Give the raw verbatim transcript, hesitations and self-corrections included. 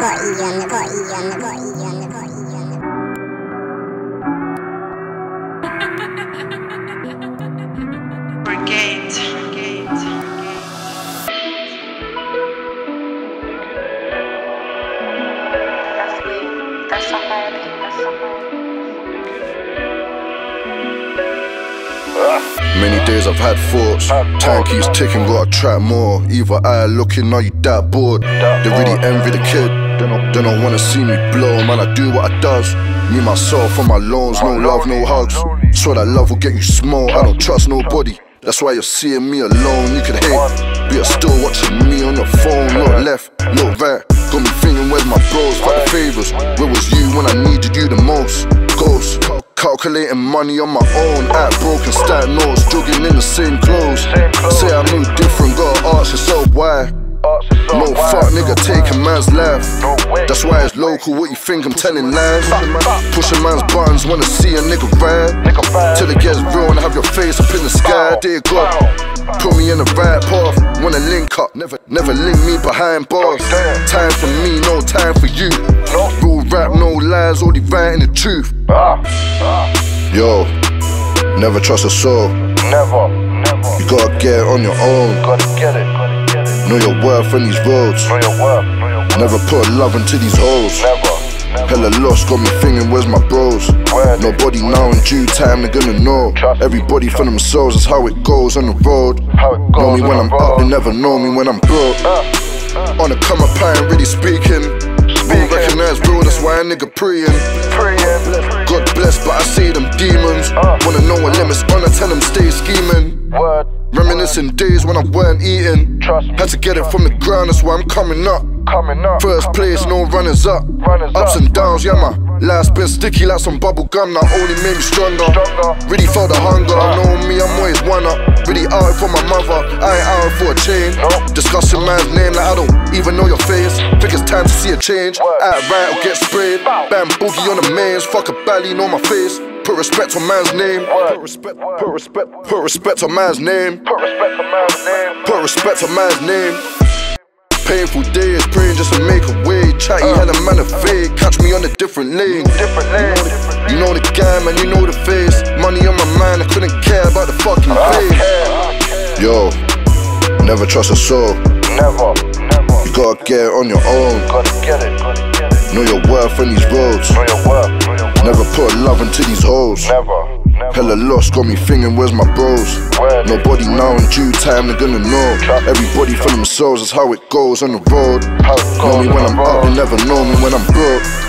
Many days I've had thoughts, time keeps ticking, gotta try more. Either eye looking, are you that bored? They really envy the kid, they don't wanna see me blow. Man, I do what I does, me myself on my loans. No love, no hugs, swear that love will get you small. I don't trust nobody, that's why you're seeing me alone. You could hate, but you're still watching me on the phone. Look left, look right, got me thinking where's my bros. Fuck the favours, where was you when I needed you the most? Ghosts, calculating money on my own, at broken stat notes, jogging in the same clothes. Say I'm indifferent, gotta ask yourself why. No fuck nigga taking man's life, that's why it's local. What you think I'm telling lies? Pushing man's buttons, wanna see a nigga ride, till it gets real and have your face up in the sky. Dear God, put me in the right path, wanna link up, never, never link me behind bars. Time for me, no time for you. Real rap, no lies, only writing the truth. Yo, never trust a soul. Never, never. You gotta get it on your own. Gotta get it. Know your worth on these roads. Know your worth. Never put love into these holes. Never. Hella lost, got me thinking, where's my bros? Nobody now in due time, they're gonna know. Everybody for themselves, that's how it goes on the road. Know me when I'm up, they never know me when I'm broke. On the come up, I ain't really speaking. Don't recognise real, that's why a nigga praying. God bless, but I see them demons. Wanna know what limits on, I tell them stay scheming. Reminiscing days when I weren't eating. Had to get it from the ground, that's why I'm coming up. First place, no runners up. Ups and downs, yeah, my life's been sticky like some bubble gum. That only made me stronger. Really felt the hunger, I know me, I'm always one up. Really out for my mother, I ain't out for a chain. Discussing man's name like I don't even know your face. Think it's time to see a change, out right or get sprayed. Bam boogie on the mains, fuck a bally, know my face. Put respect on man's name. Put respect, put respect, put respect on man's name. Put respect on man's name. Put respect on man's name. Painful days, praying just to make a way. Chatty hella man a fade, catch me on a different lane. You know the guy, man, you know the face. Money on my mind, I couldn't care about the fucking face. Yo, never trust a soul. Never. You gotta get it on your own. Know your worth on these roads. Never put love into these holes. Hella lost, got me thinking, where's my bros? Nobody now in due time, they're gonna know. Everybody for themselves, that's how it goes on the road. Know me when I'm up, they never know me when I'm broke.